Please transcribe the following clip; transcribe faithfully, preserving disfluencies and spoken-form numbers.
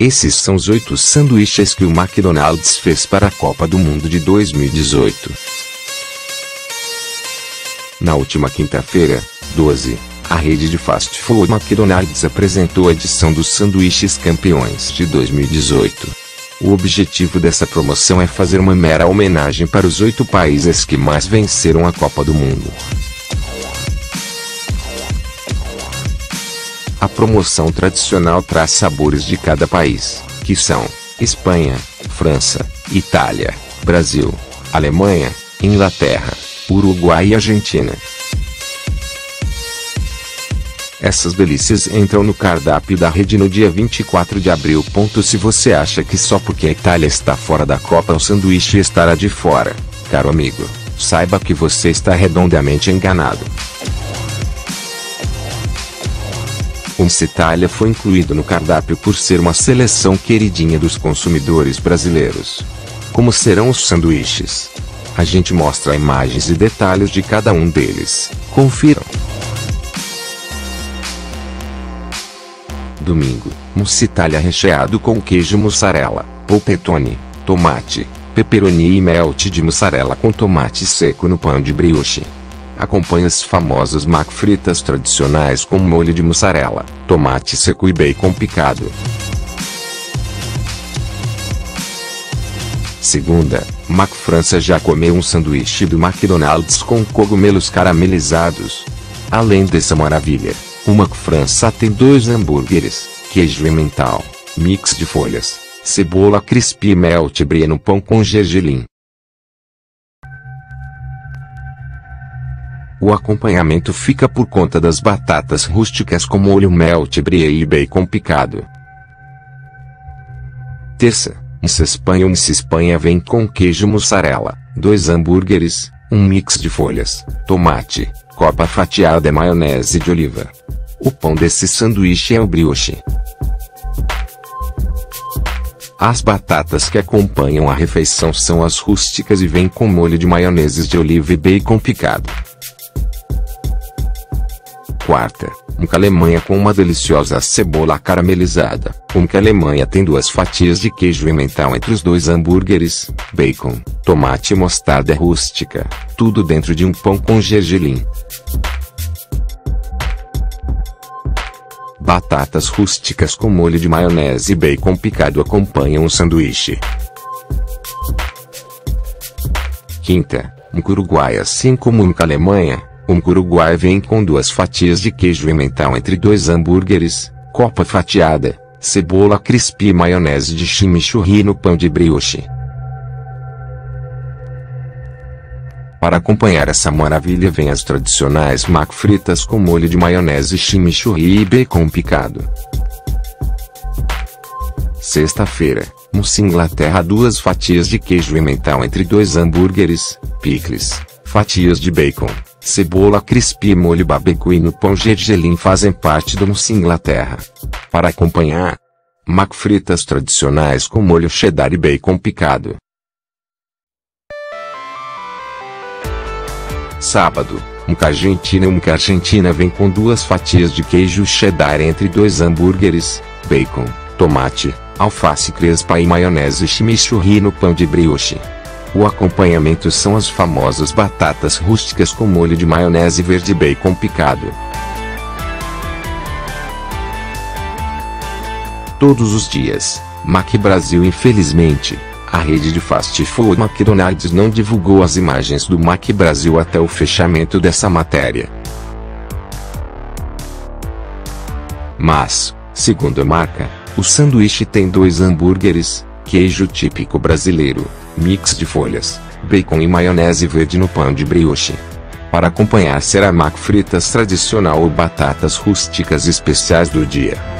Esses são os oito sanduíches que o McDonald's fez para a Copa do Mundo de dois mil e dezoito. Na última quinta-feira, doze, a rede de fast food McDonald's apresentou a edição dos sanduíches campeões de dois mil e dezoito. O objetivo dessa promoção é fazer uma mera homenagem para os oito países que mais venceram a Copa do Mundo. A promoção tradicional traz sabores de cada país, que são Espanha, França, Itália, Brasil, Alemanha, Inglaterra, Uruguai e Argentina. Essas delícias entram no cardápio da rede no dia vinte e quatro de abril. Se você acha que só porque a Itália está fora da Copa o sanduíche estará de fora, caro amigo, saiba que você está redondamente enganado. A Itália foi incluído no cardápio por ser uma seleção queridinha dos consumidores brasileiros. Como serão os sanduíches? A gente mostra imagens e detalhes de cada um deles, confiram. Domingo, mousse Itália recheado com queijo mussarela, polpettone, tomate, pepperoni e melt de mussarela com tomate seco no pão de brioche. Acompanhe as famosas McFritas tradicionais com molho de mussarela, tomate seco e bacon picado. Segunda, McFrança já comeu um sanduíche do McDonald's com cogumelos caramelizados. Além dessa maravilha, o McFrança tem dois hambúrgueres, queijo emmental, mix de folhas, cebola crispy e melt brie no pão com gergelim. O acompanhamento fica por conta das batatas rústicas com molho melt brie e bacon picado. Terça, Miss Espanha ou Miss Espanha vem com queijo mussarela, dois hambúrgueres, um mix de folhas, tomate, copa fatiada e maionese de oliva. O pão desse sanduíche é o brioche. As batatas que acompanham a refeição são as rústicas e vêm com molho de maioneses de oliva e bacon picado. Quarta, um Alemanha com uma deliciosa cebola caramelizada. Um Alemanha tem duas fatias de queijo emmental entre os dois hambúrgueres, bacon, tomate e mostarda rústica, tudo dentro de um pão com gergelim. Batatas rústicas com molho de maionese e bacon picado acompanham o sanduíche. Quinta, um Uruguai assim como um Alemanha. Um Uruguai vem com duas fatias de queijo emmental entre dois hambúrgueres, copa fatiada, cebola crispy e maionese de chimichurri no pão de brioche. Para acompanhar essa maravilha vem as tradicionais McFritas com molho de maionese, chimichurri e bacon picado. Sexta-feira, mousse Inglaterra, duas fatias de queijo emmental entre dois hambúrgueres, picles, fatias de bacon, cebola crispy e molho barbecue no pão gergelim fazem parte do mousse Inglaterra. Para acompanhar, McFritas tradicionais com molho cheddar e bacon picado. Sábado, um Argentina e um Argentina vem com duas fatias de queijo cheddar entre dois hambúrgueres, bacon, tomate, alface crespa e maionese chimichurri no pão de brioche. O acompanhamento são as famosas batatas rústicas com molho de maionese verde e bacon picado. Todos os dias, Mac Brasil. Infelizmente, a rede de fast food McDonald's não divulgou as imagens do Mac Brasil até o fechamento dessa matéria. Mas, segundo a marca, o sanduíche tem dois hambúrgueres, queijo típico brasileiro, mix de folhas, bacon e maionese verde no pão de brioche. Para acompanhar será McFritas tradicional ou batatas rústicas especiais do dia.